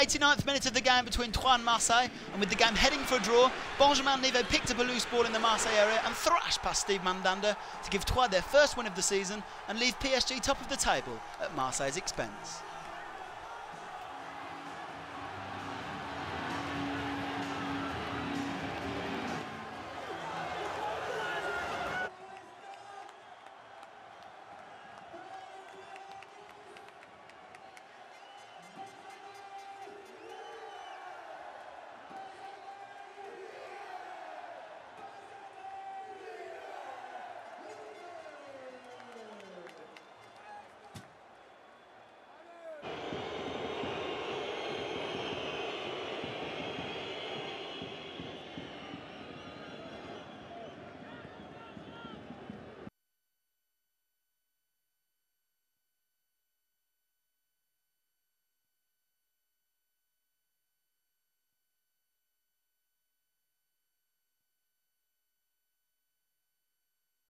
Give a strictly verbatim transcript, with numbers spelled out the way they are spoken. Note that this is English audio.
eighty-ninth minute of the game between Troyes and Marseille, and with the game heading for a draw, Benjamin Nivet picked up a loose ball in the Marseille area and thrashed past Steve Mandanda to give Troyes their first win of the season and leave P S G top of the table at Marseille's expense.